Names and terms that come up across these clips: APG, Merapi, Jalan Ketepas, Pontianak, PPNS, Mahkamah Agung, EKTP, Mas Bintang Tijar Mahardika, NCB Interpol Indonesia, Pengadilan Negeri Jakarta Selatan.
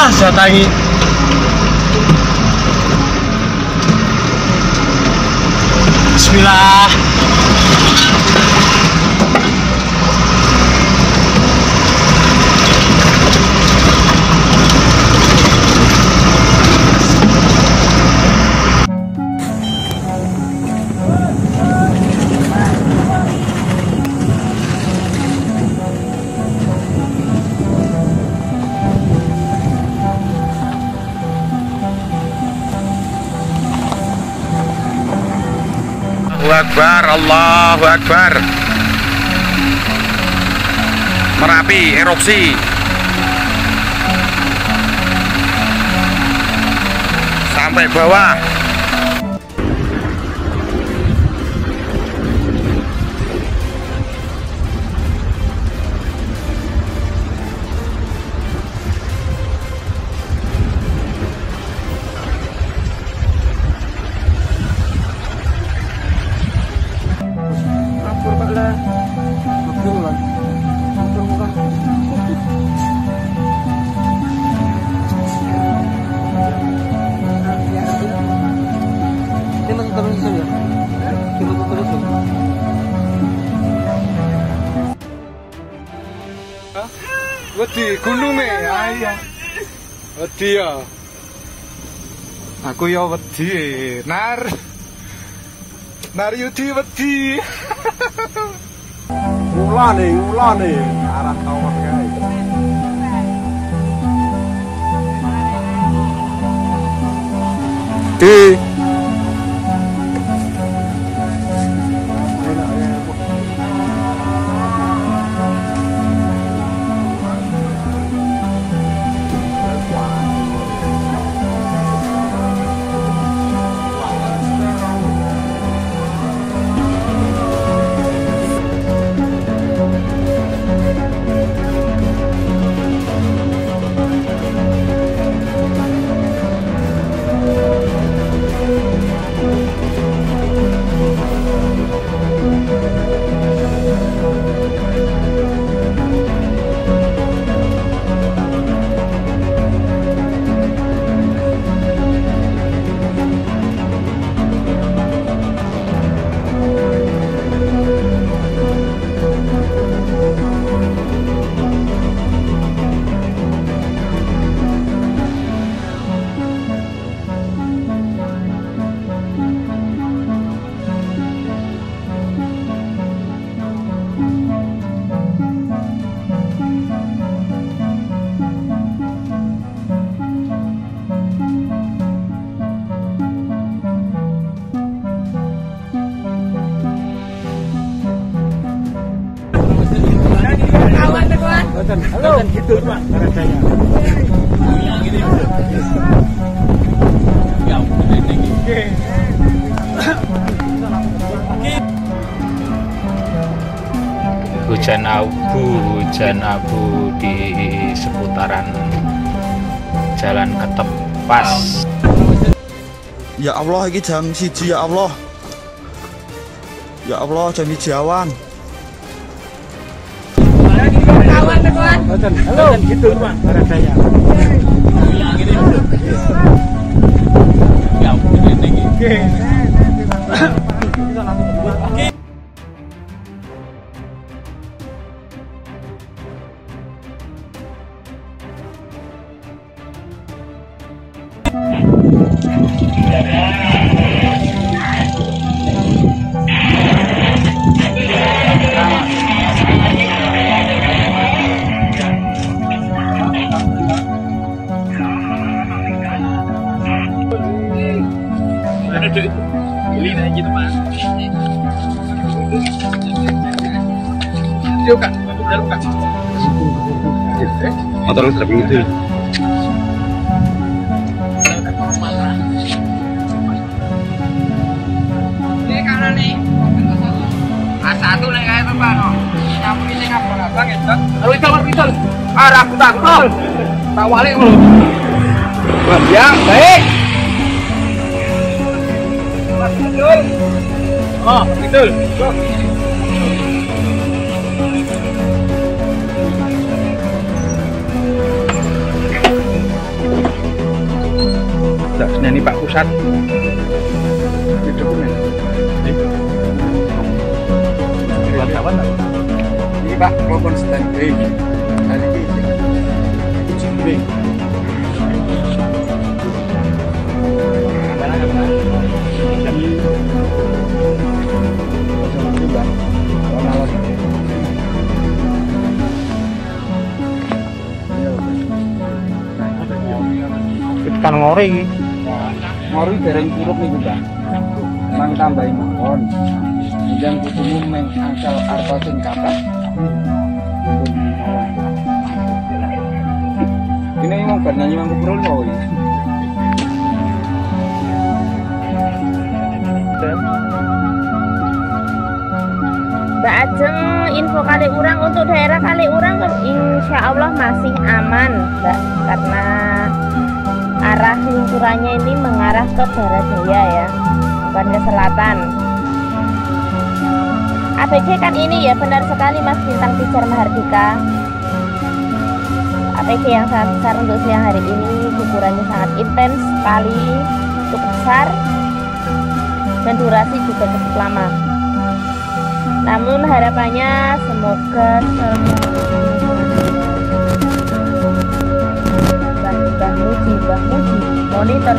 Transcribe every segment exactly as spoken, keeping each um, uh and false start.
Ah, saya tangi. Bismillah. Akbar, Allahu Akbar. Merapi erupsi. Sampai bawah. Wedi gununge, ha iya. Wedi ya. Aku ya wedi, nar. Nar Yudi wedi. Ulane, ulane, arah tawon kae. Di dan gitu Pak rasanya. Iya gini. Ya, oke. Hujan abu, hujan abu di seputaran Jalan Ketepas. Ya Allah iki jam siji ya Allah. Ya Allah jam siji awan. Halo, gitu Pak rasanya. Iya gini. Ya, oke. Motor lu terlalu gede. Ini kanan nih. A satu nih kayak tempat. Tapi ini nggak boleh banget. Lalu itu lalu itu. Arah aku takut. Tak walik lu. Yang baik. Oh, betul. jenani Pak Pusat di dokumen ini Pak Propon Standby tadi itu Cimbing kan ngori iki. Ngori dereng kurup niku, Pak. Mang tambahi mawon. Njang kudu mung angkal arta sing kathah. Ini mung ben nyanyi mangku prono iki. Mbak Ajeng info kali urang untuk daerah kali urang insyaallah masih aman, Mbak, karena arah luncurannya ini mengarah ke barat daya ya, bukan ke selatan. A P G kan ini ya, benar sekali Mas Bintang Tijar Mahardika. A P G yang sangat besar untuk siang hari ini, gugurannya sangat intens sekali, cukup besar, dan durasi juga cukup lama. Namun harapannya semoga semua muji, bah muji, monitor.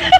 Hehehe.